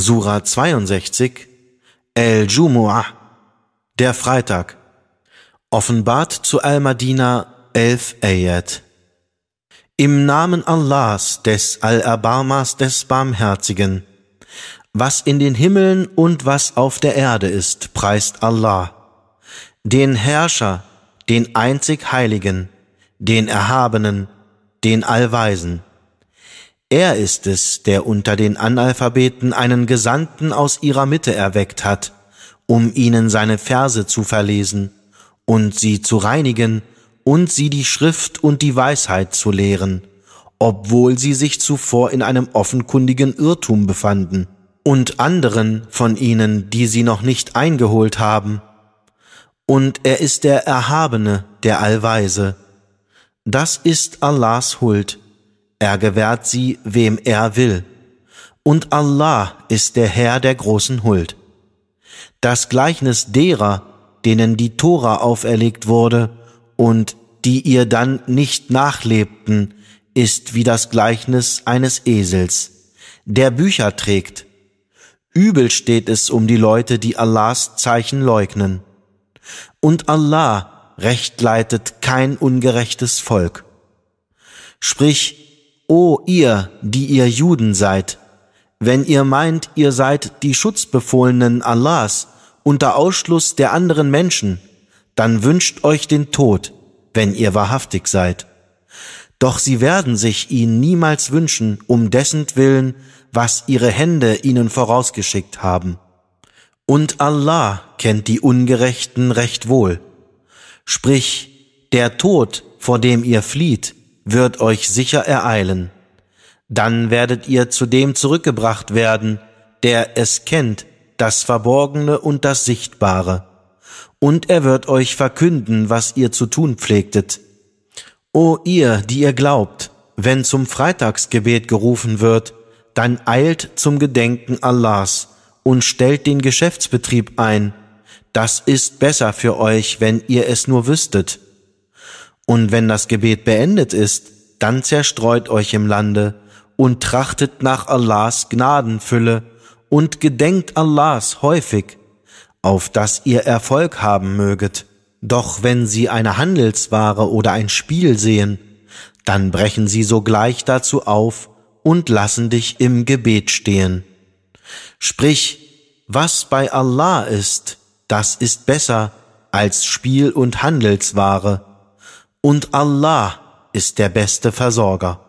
Sura 62, Al-Jumu'ah, der Freitag, offenbart zu Al-Madina 11 Ayat. Im Namen Allahs, des Al-Abarmas, des Barmherzigen, was in den Himmeln und was auf der Erde ist, preist Allah, den Herrscher, den einzig Heiligen, den Erhabenen, den Allweisen. Er ist es, der unter den Analphabeten einen Gesandten aus ihrer Mitte erweckt hat, um ihnen seine Verse zu verlesen und sie zu reinigen und sie die Schrift und die Weisheit zu lehren, obwohl sie sich zuvor in einem offenkundigen Irrtum befanden, und anderen von ihnen, die sie noch nicht eingeholt haben. Und er ist der Erhabene, der Allweise. Das ist Allahs Huld. Er gewährt sie, wem er will. Und Allah ist der Herr der großen Huld. Das Gleichnis derer, denen die Tora auferlegt wurde und die ihr dann nicht nachlebten, ist wie das Gleichnis eines Esels, der Bücher trägt. Übel steht es um die Leute, die Allahs Zeichen leugnen. Und Allah rechtleitet kein ungerechtes Volk. Sprich, O ihr, die ihr Juden seid, wenn ihr meint, ihr seid die Schutzbefohlenen Allahs unter Ausschluss der anderen Menschen, dann wünscht euch den Tod, wenn ihr wahrhaftig seid. Doch sie werden sich ihn niemals wünschen, um dessentwillen, was ihre Hände ihnen vorausgeschickt haben. Und Allah kennt die Ungerechten recht wohl. Sprich, der Tod, vor dem ihr flieht, wird euch sicher ereilen. Dann werdet ihr zu dem zurückgebracht werden, der es kennt, das Verborgene und das Sichtbare. Und er wird euch verkünden, was ihr zu tun pflegtet. O ihr, die ihr glaubt, wenn zum Freitagsgebet gerufen wird, dann eilt zum Gedenken Allahs und stellt den Geschäftsbetrieb ein. Das ist besser für euch, wenn ihr es nur wüsstet. Und wenn das Gebet beendet ist, dann zerstreut euch im Lande und trachtet nach Allahs Gnadenfülle und gedenkt Allahs häufig, auf dass ihr Erfolg haben möget. Doch wenn sie eine Handelsware oder ein Spiel sehen, dann brechen sie sogleich dazu auf und lassen dich im Gebet stehen. Sprich, was bei Allah ist, das ist besser als Spiel und Handelsware. Und Allah ist der beste Versorger.